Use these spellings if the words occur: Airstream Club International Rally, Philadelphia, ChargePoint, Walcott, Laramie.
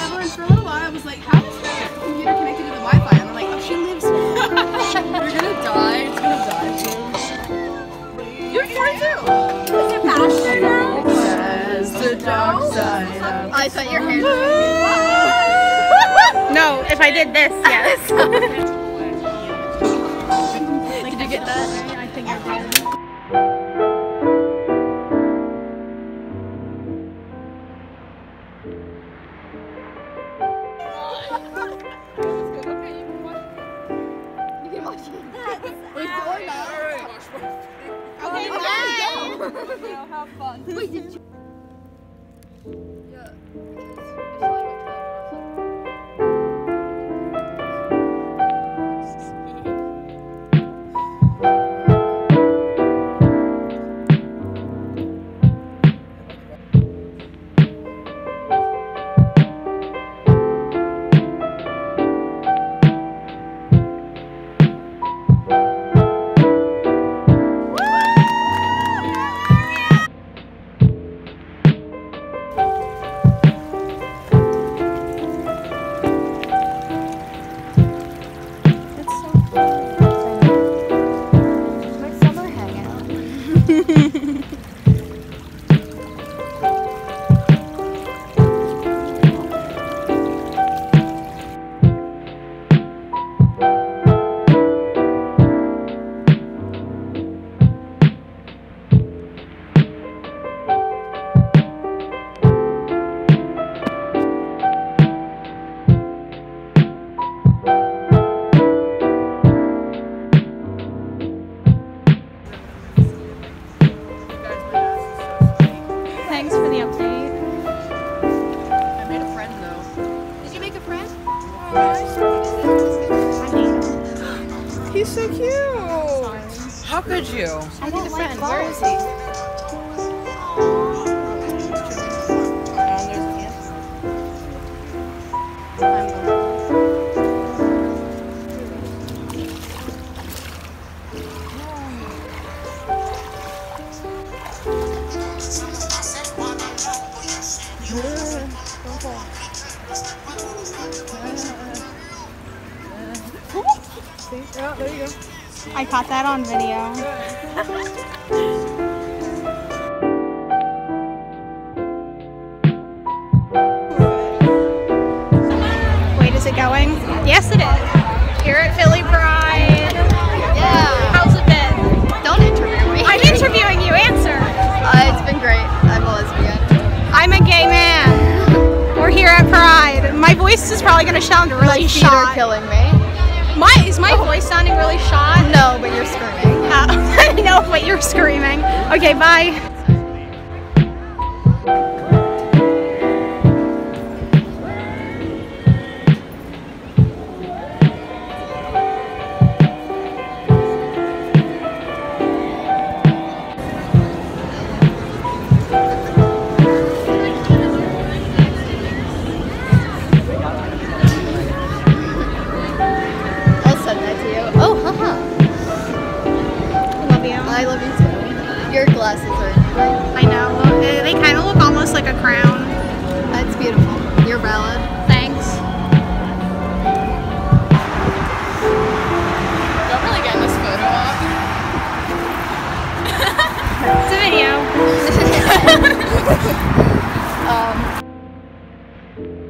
ever, and for a little while I was like, how is the computer connected to the Wi-Fi? And I'm like, oh, she lives here. You're gonna die, it's gonna die soon. You're 42! Is it faster now? Yes, the dark side. Oh, I thought your hair was going. No, if I did this, yes. Did you get that? I think I did. Now have fun. Wait, did you? Yeah. He's so cute! How could you? I need a friend. Where is he? Oh, there you go. I caught that on video. Wait, is it going? Yes, it is. Here at Philly Pride. Yeah. How's it been? Don't interview me. I'm interviewing you. Answer. It's been great. I'm a lesbian. I'm a gay man. We're here at Pride. My voice is probably going to sound really shot. My feet are killing me. Is my voice sounding really shot? No, but you're screaming. No, but you're screaming. Okay, bye. I love you too. Your glasses are incredible. I know. They kind of look almost like a crown. That's beautiful. You're valid. Thanks. Don't really get this photo off. It's a video.